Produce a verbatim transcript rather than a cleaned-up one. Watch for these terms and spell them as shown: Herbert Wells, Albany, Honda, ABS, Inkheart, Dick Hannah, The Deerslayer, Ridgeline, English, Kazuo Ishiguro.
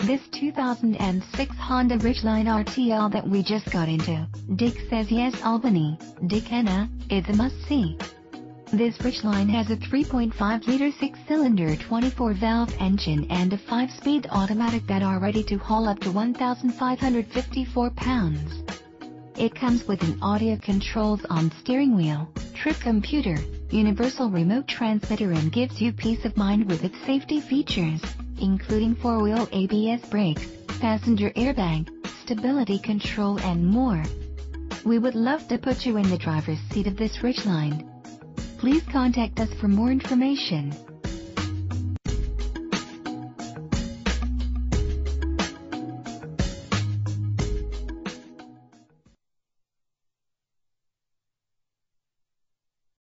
This two thousand six Honda Ridgeline R T L that we just got into, Dick says yes Albany, Dick Hannah, it's a must-see. This Ridgeline has a three point five liter six-cylinder twenty-four valve engine and a five-speed automatic that are ready to haul up to one thousand five hundred fifty-four pounds. It comes with an audio controls on steering wheel, trip computer, universal remote transmitter and gives you peace of mind with its safety features, including four-wheel A B S brakes, passenger airbag, stability control and more. We would love to put you in the driver's seat of this Ridgeline. Please contact us for more information.